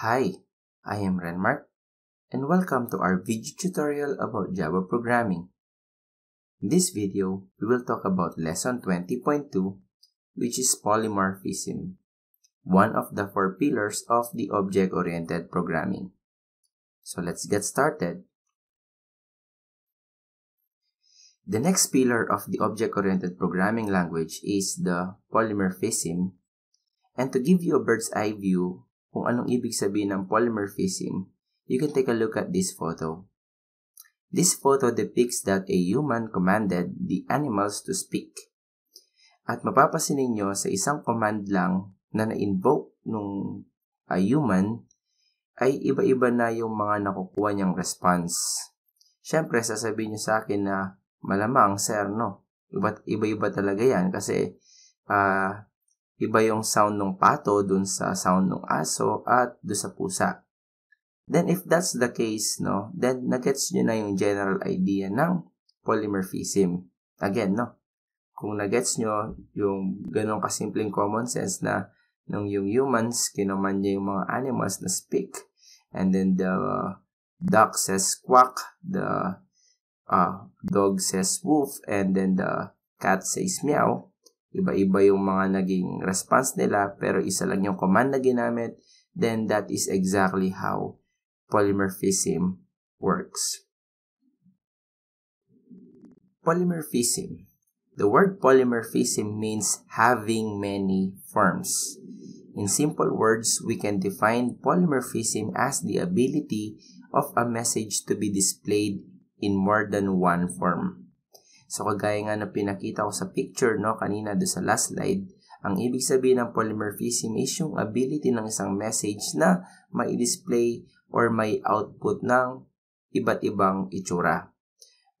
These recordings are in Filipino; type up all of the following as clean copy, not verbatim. Hi, I am Renmark, and welcome to our video tutorial about Java programming. In this video, we will talk about Lesson 20.2, which is polymorphism, one of the four pillars of the Object Oriented Programming. So let's get started. The next pillar of the Object-Oriented Programming language is the polymorphism. And to give you a bird's eye view kung anong ibig sabihin ng polymorphism, you can take a look at this photo. This photo depicts that a human commanded the animals to speak. At mapapansin ninyo sa isang command lang na na-invoke nung human, ay iba-iba na yung mga nakukuha niyang response. Siyempre, sasabihin niyo sa akin na malamang, sir, no? Iba-iba talaga yan kasi iba yung sound ng pato dun sa sound ng aso at dun sa pusa. Then if that's the case, no, then nagets nyo na yung general idea ng polymorphism. Again, no? Kung nagets nyo yung ganong kasimpleng common sense na nung yung humans, kinuman nyo yung mga animals na speak, and then the duck says quack, the dog says woof, and then the cat says meow. Iba-iba yung mga naging response nila, pero isa lang yung command na ginamit, then that is exactly how polymorphism works. Polymorphism. The word polymorphism means having many forms. In simple words, we can define polymorphism as the ability of a message to be displayed in more than one form. So, kagaya nga na pinakita ko sa picture, no, kanina do sa last slide, ang ibig sabihin ng polymorphism is yung ability ng isang message na may display or may output ng iba't ibang itsura.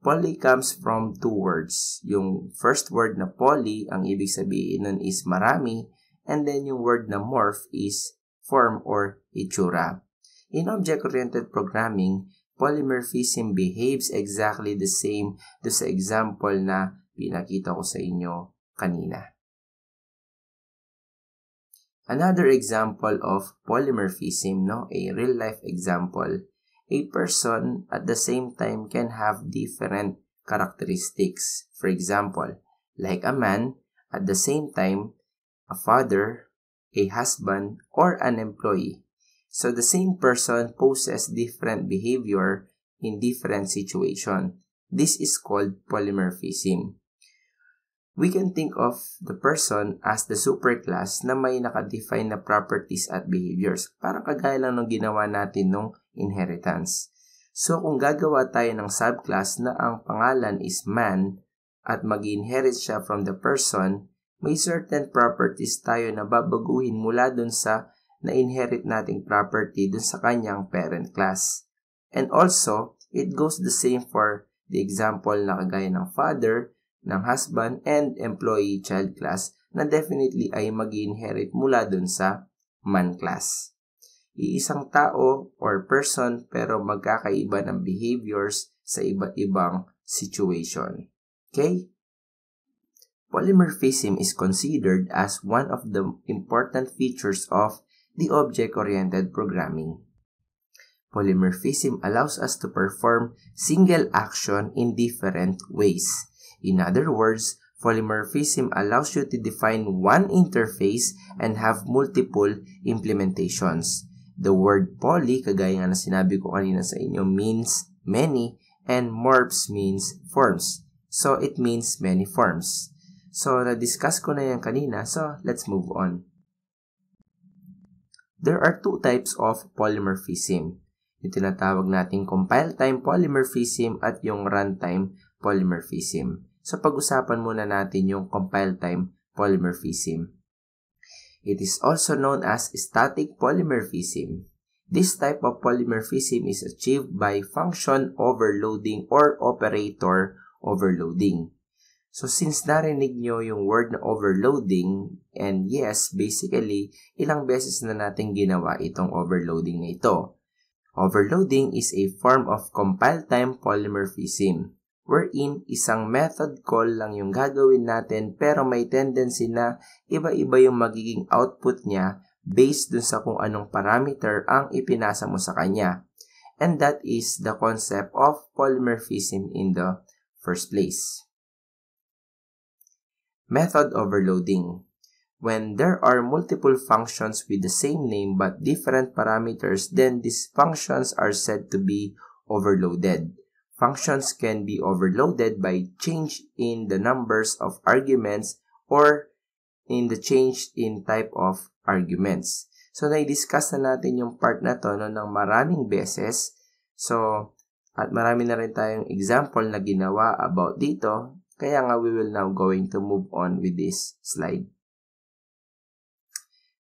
Poly comes from two words. Yung first word na poly, ang ibig sabihin nun is marami, and then yung word na morph is form or itsura. In object-oriented programming, polymorphism behaves exactly the same do sa example na pinakita ko sa inyo kanina. Another example of polymorphism, no, a real-life example, a person at the same time can have different characteristics. For example, like a man, at the same time, a father, a husband, or an employee. So, the same person poses different behavior in different situations. This is called polymorphism. We can think of the person as the superclass na may nakadefine na properties at behaviors. Parang kagaya lang ng ginawa natin nung inheritance. So, kung gagawa tayo ng subclass na ang pangalan is man at mag-inherit siya from the person, may certain properties tayo na babaguhin mula dun sa na-inherit nating property dun sa kanyang parent class. And also, it goes the same for the example na kagaya ng father, ng husband, and employee child class na definitely ay mag-inherit mula dun sa man class. Iisang tao or person pero magkakaiba ng behaviors sa iba't ibang situation. Okay? Polymorphism is considered as one of the important features of the object-oriented programming. Polymorphism allows us to perform single action in different ways. In other words, polymorphism allows you to define one interface and have multiple implementations. The word poly, kagaya nga na sinabi ko kanina sa inyo, means many, and morphs means forms. So, it means many forms. So, na-discuss ko na yan kanina, so let's move on. There are two types of polymorphism. Yung tinatawag nating compile-time polymorphism at yung runtime polymorphism. So, pag-usapan muna natin yung compile-time polymorphism. It is also known as static polymorphism. This type of polymorphism is achieved by function overloading or operator overloading. So, since narinig nyo yung word na overloading, and yes, basically, ilang beses na natin ginawa itong overloading na ito. Overloading is a form of compile-time polymorphism, wherein isang method call lang yung gagawin natin pero may tendency na iba-iba yung magiging output niya based dun sa kung anong parameter ang ipinasa mo sa kanya. And that is the concept of polymorphism in the first place. Method overloading. When there are multiple functions with the same name but different parameters, then these functions are said to be overloaded. Functions can be overloaded by change in the numbers of arguments or in the change in type of arguments. So, na-discuss na natin yung part na to ng maraming beses. So, at marami na rin tayong example na ginawa about dito. Kaya nga, we will now going to move on with this slide.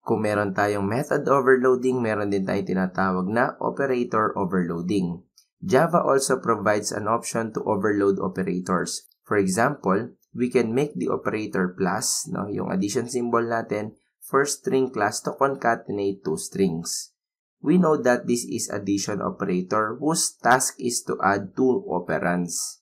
Kung meron tayong method overloading, meron din tayong tinatawag na operator overloading. Java also provides an option to overload operators. For example, we can make the operator plus, yung addition symbol natin, for string class to concatenate two strings. We know that this is addition operator whose task is to add two operands.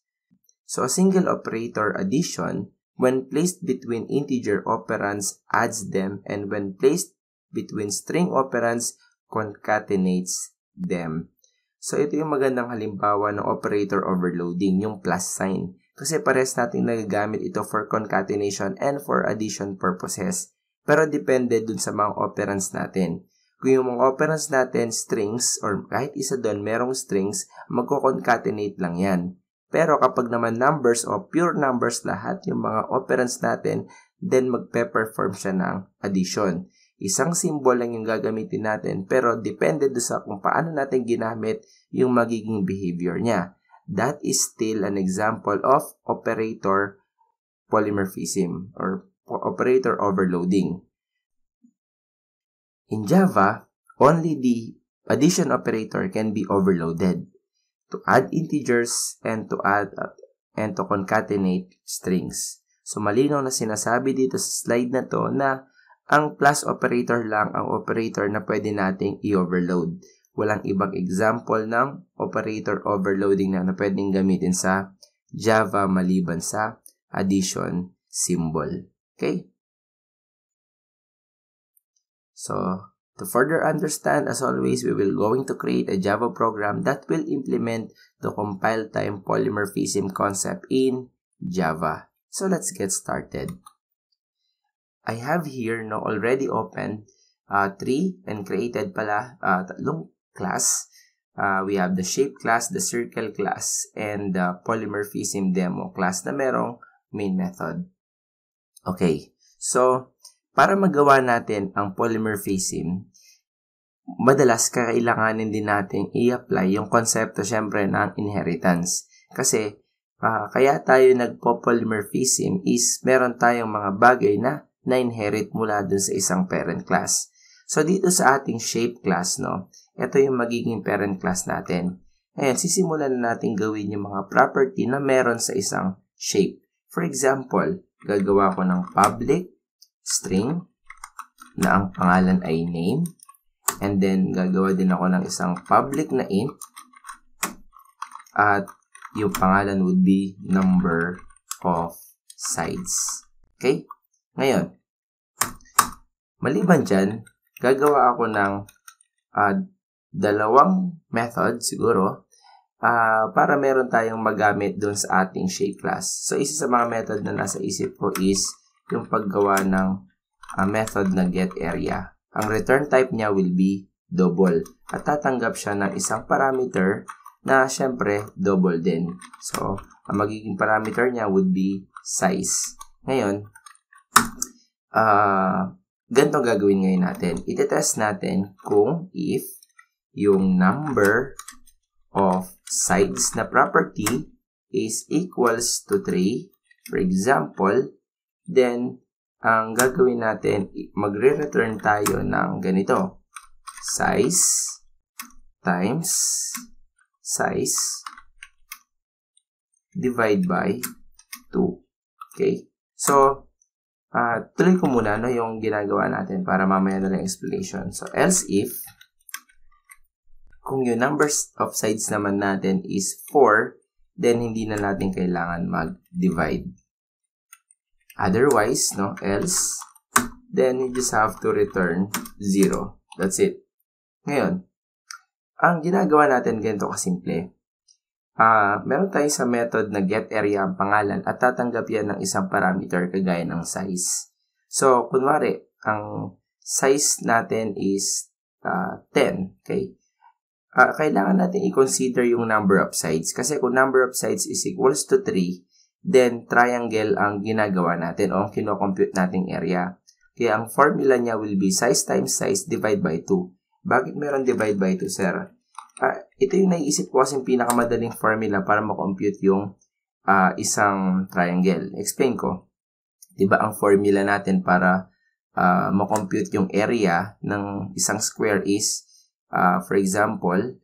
So a single operator addition, when placed between integer operands, adds them, and when placed between string operands, concatenates them. So, ito yung magandang halimbawa ng operator overloading, yung plus sign. Kasi pares natin nagagamit ito for concatenation and for addition purposes. Pero depende dun sa mga operands natin. Kung yung mga operands natin, strings, or kahit isa dun merong strings, magko-concatenate lang yan. Pero kapag naman numbers o pure numbers lahat yung mga operands natin, then magpe-perform siya ng addition. Isang symbol lang yung gagamitin natin, pero depende doon sa kung paano natin ginamit yung magiging behavior niya. That is still an example of operator polymorphism or operator overloading. In Java, only the addition operator can be overloaded to add integers and to concatenate strings. So malinaw na sinasabi dito sa slide na to na ang plus operator lang ang operator na pwede nating i-overload. Walang ibang example ng operator overloading na pwedeng gamitin sa Java maliban sa addition symbol. Okay? So, to further understand, as always, we will going to create a Java program that will implement the compile time polymorphism concept in Java. So let's get started. I have here already opened three and created tatlong class. We have the shape class, the circle class, and the polymorphism demo class na merong main method. Okay, so para magawa natin ang polymorphism, madalas kakailanganin din natin i-apply yung konsepto syempre ng inheritance. Kasi kaya tayo nagpo-polymorphism is meron tayong mga bagay na na-inherit mula dun sa isang parent class. So dito sa ating shape class, ito yung magiging parent class natin. Ayan, sisimulan na natin gawin yung mga property na meron sa isang shape. For example, gagawa ko ng public string na ang pangalan ay name, and then gagawa din ako ng isang public na int at yung pangalan would be number of sides. Okay? Ngayon, maliban dyan, gagawa ako ng dalawang method siguro para meron tayong magamit doon sa ating shape class. So, isa sa mga method na nasa isip ko is yung paggawa ng method na getArea. Ang return type niya will be double. At tatanggap siya ng isang parameter na syempre double din. So, ang magiging parameter niya would be size. Ngayon, ganito gagawin ngayon natin. Itetest natin kung if yung number of sides na property is equals to 3. For example, then, ang gagawin natin, magre-return tayo ng ganito. Size times size divide by 2. Okay? So, tuloy ko muna yung ginagawa natin para mamaya na lang explanation. So, else if, kung yung numbers of sides naman natin is 4, then hindi na natin kailangan mag-divide. Otherwise, else then you just have to return 0. That's it. Ngayon, ang ginagawa natin ganito kasimple. Meron tayo sa method na getArea ang pangalan at tatanggap yan ng isang parameter kagaya ng size. So, kunwari, ang size natin is 10. Okay? Kailangan natin i-consider yung number of sides. Kasi kung number of sides is equals to 3, then triangle ang ginagawa natin o ang kinocompute nating area. Kaya ang formula niya will be size times size divide by 2. Bakit meron divide by 2, sir? Ito yung naiisip ko kasing pinakamadaling formula para makompute yung isang triangle. Explain ko. Diba ang formula natin para makompute yung area ng isang square is for example,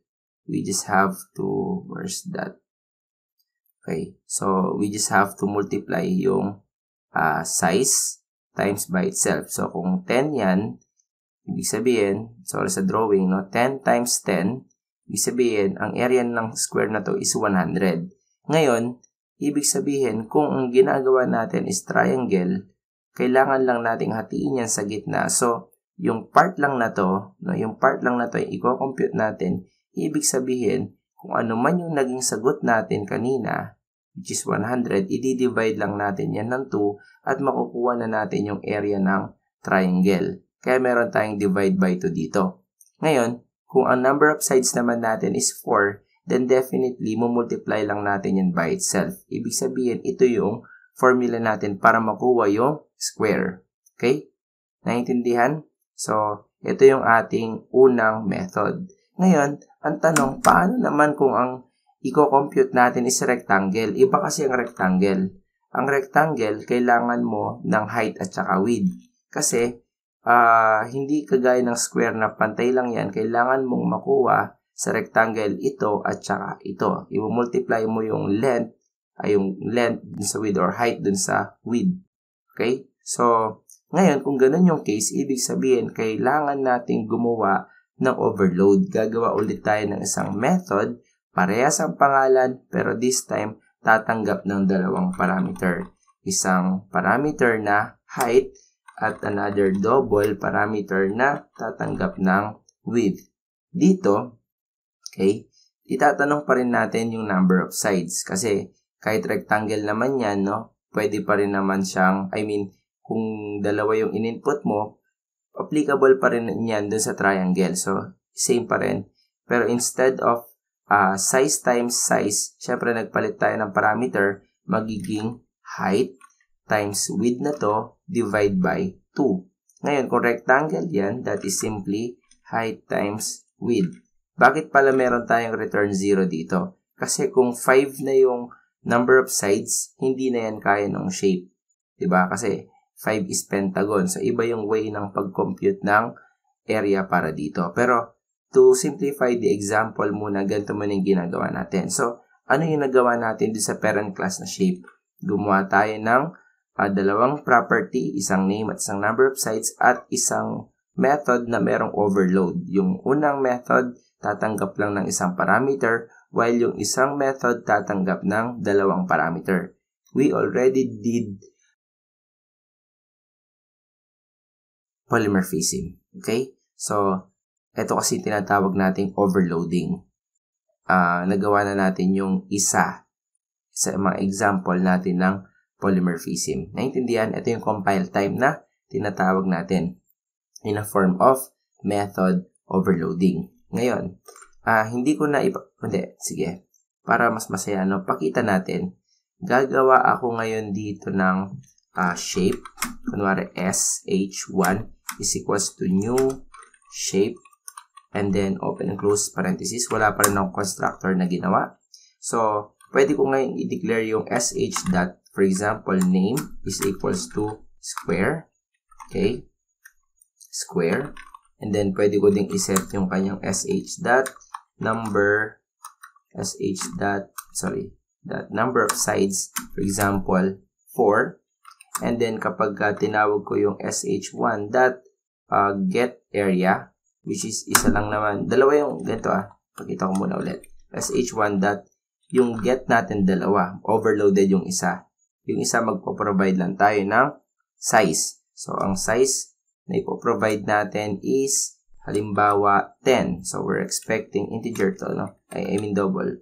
we just have to, where's that? Okay, so we just have to multiply yung size times by itself. So kung 10 yan, ibig sabihin, sorry sa drawing, no? 10 times 10, ibig sabihin, ang area ng square na to is 100. Ngayon, ibig sabihin, kung ang ginagawa natin is triangle, kailangan lang nating hatiin yan sa gitna. So, yung part lang na to, no, yung part lang na to, i-compute natin. Ibig sabihin, kung ano man yung naging sagot natin kanina, which is 100, i-divide lang natin yan ng 2 at makukuha na natin yung area ng triangle. Kaya meron tayong divide by 2 dito. Ngayon, kung ang number of sides naman natin is 4, then definitely, multiply lang natin yan by itself. Ibig sabihin, ito yung formula natin para makuha yung square. Okay? Naintindihan? So, ito yung ating unang method. Ngayon, ang tanong, paano naman kung ang i-compute natin is rectangle? Iba kasi ang rectangle. Ang rectangle, kailangan mo ng height at saka width. Kasi, hindi kagaya ng square na pantay lang yan. Kailangan mong makuha sa rectangle ito at saka ito. I-multiply mo yung length, dun sa width or height dun sa width. Okay? So, ngayon, kung ganun yung case, ibig sabihin, kailangan nating gumawa ng overload. Gagawa ulit tayo ng isang method, parehas ang pangalan, pero this time, tatanggap ng dalawang parameter. Isang parameter na height at another double parameter na tatanggap ng width. Dito, okay, itatanong pa rin natin yung number of sides. Kasi kahit rectangle naman yan, no, pwede pa rin naman siyang, kung dalawa yung in-input mo, applicable pa rin yan dun sa triangle. So, same pa rin. Pero instead of size times size, syempre nagpalit tayo ng parameter, magiging height times width na to, divide by 2. Ngayon, kung rectangle yan, that is simply height times width. Bakit pala meron tayong return 0 dito? Kasi kung 5 na yung number of sides, hindi na yan kaya ng shape. Diba? Kasi 5 is pentagon. So, iba yung way ng pag-compute ng area para dito. Pero, to simplify the example muna, ganito mo na yung ginagawa natin. So, ano yung nagawa natin dito sa parent class na shape? Gumawa tayo ng dalawang property, isang name at isang number of sides, at isang method na merong overload. Yung unang method, tatanggap lang ng isang parameter, while yung isang method, tatanggap ng dalawang parameter. We already did polymorphism. Okay? So, ito kasi tinatawag nating overloading. Nagawa na natin yung isa sa mga example natin ng polymorphism. Naintindihan? Ito yung compile time na tinatawag natin in a form of method overloading. Ngayon, hindi ko na sige. Para mas masaya, no? Pakita natin. Gagawa ako ngayon dito ng shape. Kunwari, sh1 is equals to new shape and then open and close parenthesis. Wala pa rin akong constructor na ginawa. So, pwede ko ngayon i-declare yung sh dot, for example, name is equals to square. Okay? Square. And then, pwede ko ding iset yung kanyang sh dot number, that number of sides, for example, 4. And then, kapag tinawag ko yung sh1 dot get area, which is isa lang naman, dalawa yung ganito pakita ko muna ulit. sh1 dot, yung get natin dalawa, overloaded yung isa. Yung isa magpo-provide lang tayo ng size. So, ang size na ipoprovide natin is halimbawa 10. So we're expecting integer to, no? I mean double.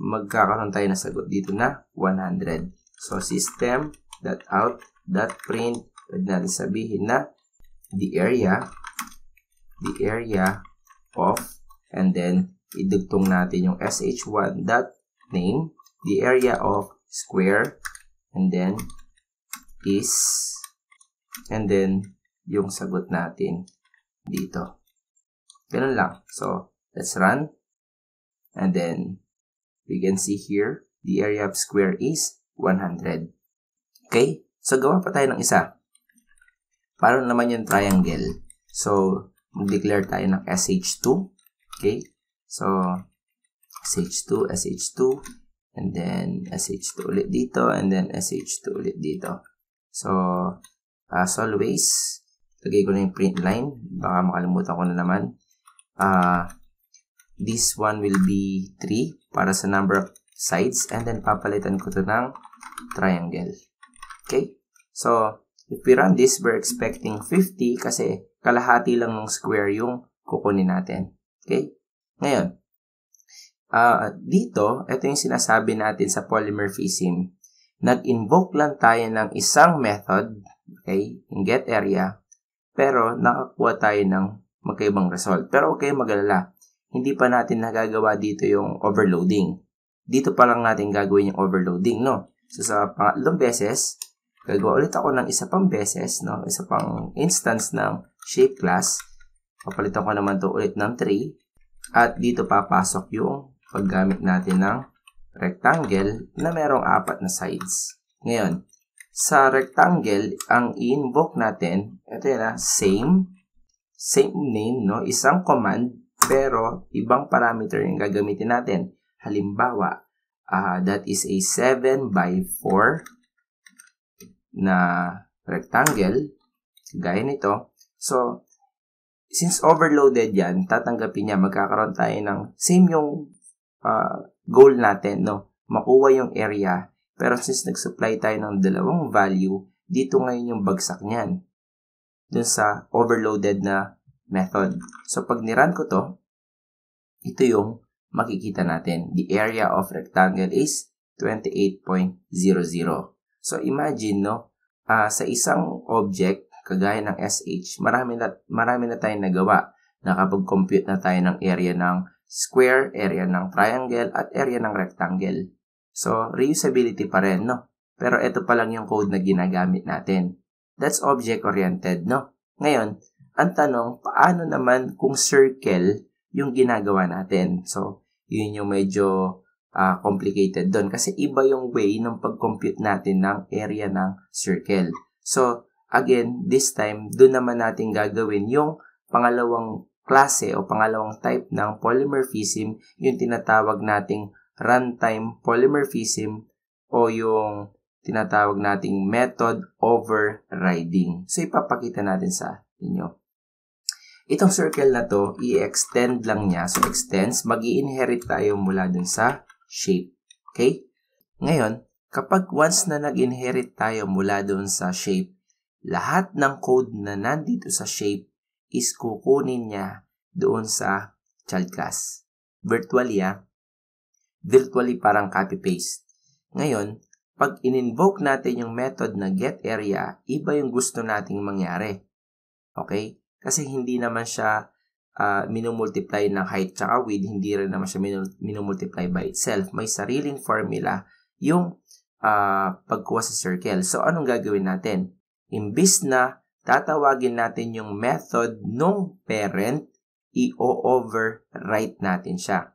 Magkakaroon tayo na sagot dito na 100. So system.out.print, pwede natin sabihin na the area of, and then idugtong natin yung sh1.name, the area of square, and then is, and then yung sagot natin dito. Ganun lang. So let's run, and then we can see here the area of square is 100. Okay, so gawa pa tayo ng isa. Parang naman yung triangle. So mag-declare tayo ng sh2. Okay, so sh2, and then sh2 ulit dito, and then sh2 ulit dito. So as always, lagay ko na yung print line, baka makalimutan ko na naman. This one will be 3 para sa number of sides, and then papalitan ko to ng triangle. Okay, so if we run this, we're expecting 50 kasi kalahati lang ng square yung kukunin natin. Okay, ngayon dito, ito yung sinasabi natin sa polymorphism. Nag-invoke lang tayo ng isang method, okay, yung get area, pero nakakuha tayo ng magkaibang result. Pero okay, magalala, hindi pa natin nagagawa dito yung overloading. Dito pa lang natin gagawin yung overloading, no? So sa pangatlong beses, gagawa ulit ako ng isa pang beses, no? Isa pang instance ng shape class. Papalitan ko naman to ulit ng 3. At dito papasok yung paggamit natin ng rectangle na merong 4 na sides. Ngayon, sa rectangle, ang i-invoke natin, ito yan, same name, no? Isang command, pero ibang parameter yung gagamitin natin. Halimbawa, that is a 7x4 na rectangle, gaya nito. So since overloaded yan, tatanggapin niya, magkakaroon tayo ng same yung goal natin, no? Makuha yung area. Pero since nag-supply tayo ng dalawang value, dito ngayon yung bagsak niyan, dun sa overloaded na method. So pag nirun ko to, ito yung makikita natin. The area of rectangle is 28.00. So imagine, no? Sa isang object, kagaya ng SH, marami na tayong nagawa. Nakapag-compute na tayo ng area ng square, area ng triangle, at area ng rectangle. So, reusability pa rin, no? Pero ito pa lang yung code na ginagamit natin. That's object-oriented, no? Ngayon, ang tanong, paano naman kung circle yung ginagawa natin? So, yun yung medyo complicated doon. Kasi iba yung way ng pag-compute natin ng area ng circle. So, again, this time, doon naman natin gagawin yung pangalawang klase o pangalawang type ng polymorphism, yung tinatawag nating runtime polymorphism o yung tinatawag nating method overriding. So, ipapakita natin sa inyo. Itong circle na to, i-extend lang niya. So, extends, mag-i-inherit tayo mula dun sa shape. Okay? Ngayon, kapag once na nag-inherit tayo mula dun sa shape, lahat ng code na nandito sa shape is kukunin niya doon sa child class. Virtually, virtually parang copy-paste. Ngayon, pag in-invoke natin yung method na getArea, iba yung gusto nating mangyari. Okay? Kasi hindi naman siya minumultiply ng height tsaka width, hindi rin naman siya minumultiply by itself. May sariling formula yung pagkuha sa circle. So, anong gagawin natin? Imbis na tatawagin natin yung method nung parent, i-overwrite natin siya.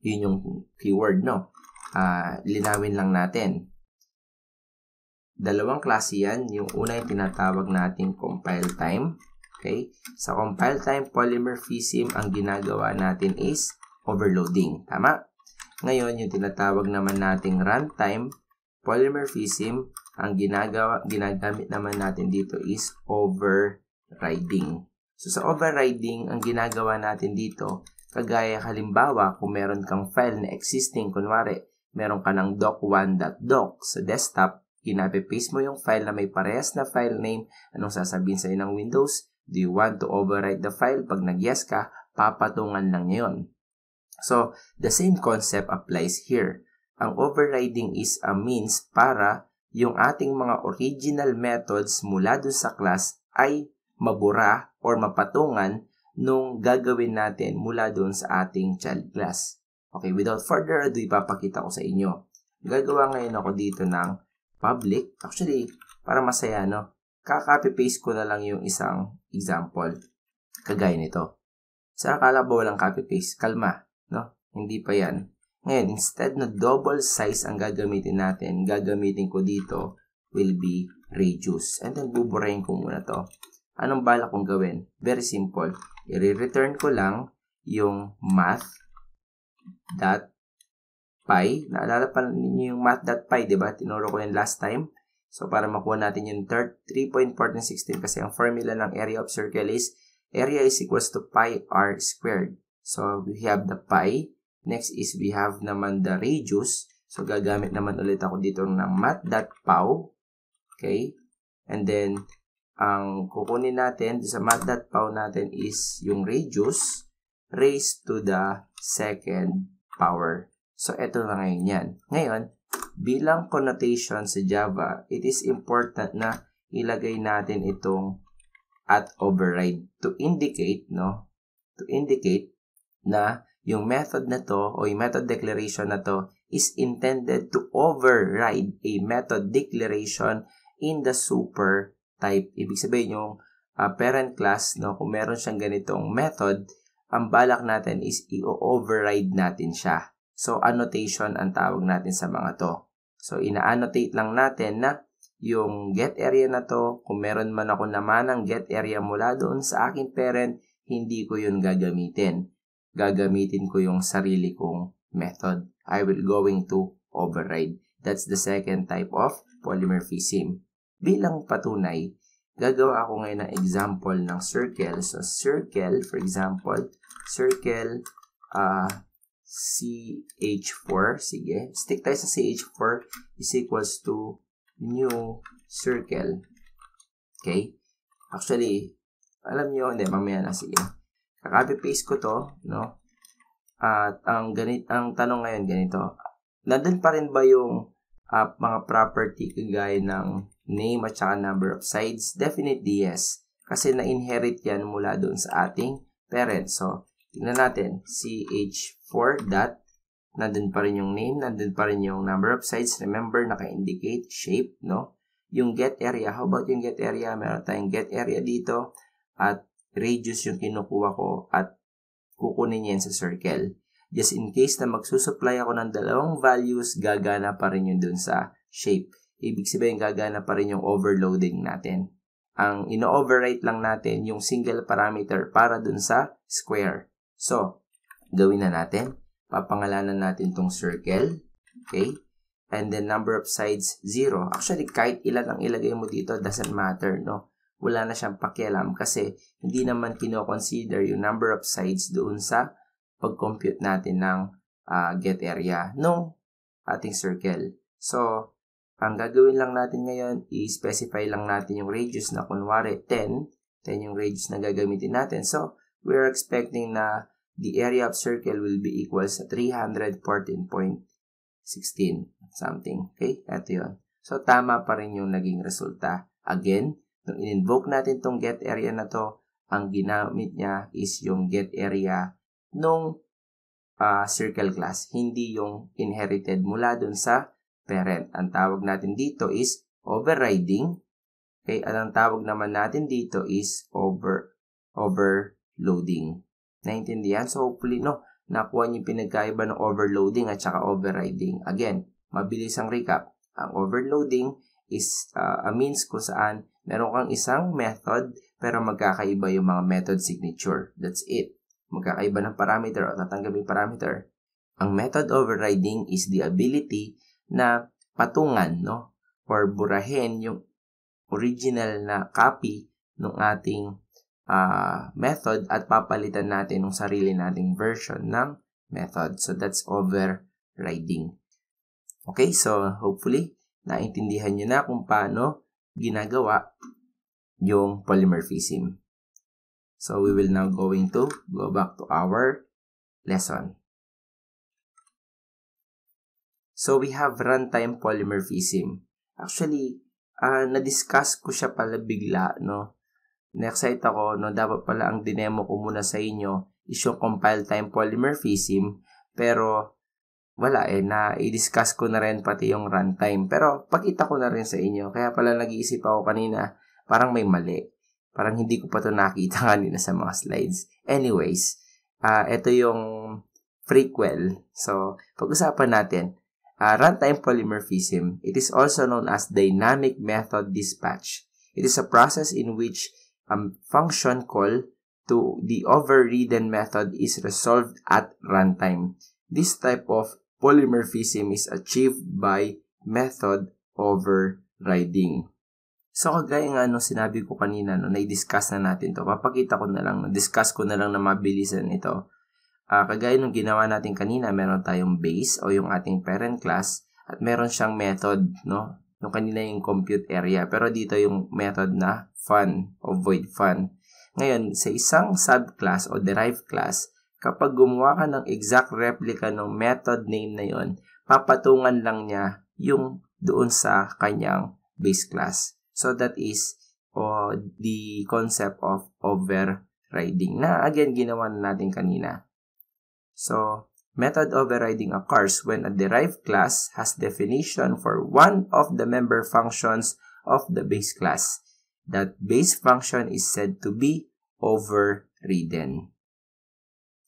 Yun yung keyword, no? Linawin lang natin. Dalawang klase yan. Yung una yung tinatawag natin compile time. Okay? Sa compile time polymorphism, ang ginagawa natin is overloading. Tama? Ngayon, yung tinatawag naman nating runtime polymorphism, ang ginagamit naman natin dito is overriding. So, sa overriding, ang ginagawa natin dito, kagaya halimbawa, kung meron kang file na existing, kunwari, meron ka ng doc1.doc sa desktop, Copy-paste mo yung file na may parehas na file name. Anong sasabihin sa'yo ng Windows? Do you want to overwrite the file? Pag nag-yes ka, papatungan lang yun. So, the same concept applies here. Ang overriding is a means para yung ating mga original methods mula dun sa class ay mabura or mapatungan nung gagawin natin mula dun sa ating child class. Okay, without further ado, ipapakita ko sa inyo. Gagawa ngayon ako dito ng public. Actually, para masaya, no? Kaka-copy-paste ko na lang yung isang example. Kagaya nito. Sa akala ba walang copy-paste? Kalma, no? Hindi pa yan. Ngayon, instead na double size ang gagamitin natin, gagamitin ko dito will be reduce. And then, buburahin ko muna to. Anong balak kong gawin? Very simple. I-return ko lang yung math.py. Naalala pa ninyo yung math.py, diba? Tinuro ko yun last time. So, para makuha natin yung 3.1416 kasi ang formula ng area of circle is area is equals to pi r squared. So, we have the pi. Next is we have naman the radius. So, gagamit naman ulit ako dito ng math.pow. Okay? And then, ang kukunin natin sa math.pow natin is yung radius raised to the second power. So, eto na ngayon yan. Ngayon, bilang connotation sa Java, it is important na ilagay natin itong at override to indicate, no? To indicate na yung method na to o yung method declaration na to is intended to override a method declaration in the super type. Ibig sabihin yung parent class, no? Kung meron siyang ganitong method, ang balak natin is i-override natin siya. So, annotation ang tawag natin sa mga to. So, ina-annotate lang natin na yung get area na to, kung meron man ako naman ng get area mula doon sa aking parent, hindi ko yun gagamitin. Gagamitin ko yung sarili kong method. I will going to override. That's the second type of polymorphism. Bilang patunay, gagawa ako ngayon ng example ng circle. So, circle, for example, circle, CH4, sige, stick tayo sa CH4 is equals to new circle. Okay? Actually, alam nyo, hindi, mamaya na, sige. Copy-paste ko to, no? At ang tanong ngayon, ganito. Nandun pa rin ba yung mga property kagaya ng name at saka number of sides? Definitely, yes. Kasi na-inherit yan mula doon sa ating parents. So, tingnan natin, CH4 dot, nandun pa rin yung name, nandun pa rin yung number of sides. Remember, naka-indicate shape, no? Yung get area, how about yung get area? Meron tayong get area dito at radius yung kinukuha ko at kukunin yan sa circle. Just in case na magsusupply ako ng dalawang values, gagana pa rin yun dun sa shape. Ibig sabihin, gagana pa rin yung overloading natin. Ang ino-overwrite lang natin yung single parameter para dun sa square. So, gawin na natin. Papangalanan natin tong circle. Okay? And then, number of sides, 0. Actually, kahit ilan ang ilagay mo dito, doesn't matter, no? Wala na siyang pakialam kasi hindi naman kinoconsider yung number of sides doon sa pag-compute natin ng get area ng ating circle. So, ang gagawin lang natin ngayon, i-specify lang natin yung radius na kunwari 10. 10 yung radius na gagamitin natin. So, we're expecting na the area of circle will be equals to 314.16 something. Okay? Ito yun. So, tama pa rin yung naging resulta. Again, nung in-invoke natin tong get area na to, ang ginamit niya is yung get area nung circle class. Hindi yung inherited mula dun sa parent. Ang tawag natin dito is overriding. Okay? At ang tawag naman natin dito is overloading. Naintindihan? So, hopefully, no, nakuha niyo pinagkaiba ng overloading at saka overriding. Again, mabilis ang recap. Ang overloading is a means kung saan meron kang isang method pero magkakaiba yung mga method signature. That's it. Magkakaiba ng parameter o tatanggapin parameter. Ang method overriding is the ability na patungan, no, or burahin yung original na copy ng ating method at papalitan natin ng sarili nating version ng method. So, that's overriding. Okay, so hopefully, naintindihan nyo na kung paano ginagawa yung polymorphism. So we will now go back to our lesson. So we have runtime polymorphism. Actually, na-discuss ko siya pala bigla, no? Na-excite ako, no? Dapat pala ang dinemo ko muna sa inyo is yung compile time polymorphism. Pero wala eh, na i-discuss ko na rin pati yung runtime. Pero pakita ko na rin sa inyo. Kaya pala nag-iisip ako kanina, parang may mali. Parang hindi ko pa ito nakita kanina sa mga slides. Anyways, ito yung prequel. So, pag-usapan natin. Runtime polymorphism. It is also known as dynamic method dispatch. It is a process in which a function call to the overridden method is resolved at runtime. This type of polymorphism is achieved by method overriding. So, kagaya nga nung sinabi ko kanina, no, na-discuss na natin to. Papakita ko na lang, na-discuss ko na lang na mabilisan ito. Kagaya nung ginawa natin kanina, meron tayong base o yung ating parent class at meron siyang method, no? Nung kanina yung compute area. Pero dito yung method na fun o void fun. Ngayon, sa isang subclass o derived class, kapag gumawa ka ng exact replica ng method name na yon, papatungan lang niya yung doon sa kanyang base class. So that is the concept of overriding na again ginawa na natin kanina. So method overriding occurs when a derived class has definition for one of the member functions of the base class. That base function is said to be overridden.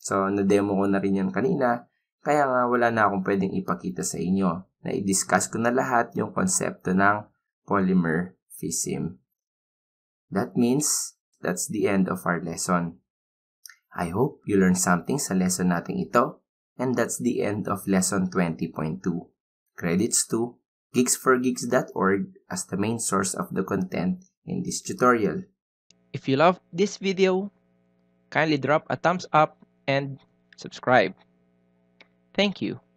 So na-demo ko na rin yan kanina, kaya nga wala na akong pwedeng ipakita sa inyo. Na-discuss ko na lahat yung konsepto ng polymer. That means that's the end of our lesson. I hope you learned something sa lesson natin ito, and that's the end of lesson 20.2. Credits to geeksforgeeks.org as the main source of the content in this tutorial. If you loved this video, kindly drop a thumbs up and subscribe. Thank you.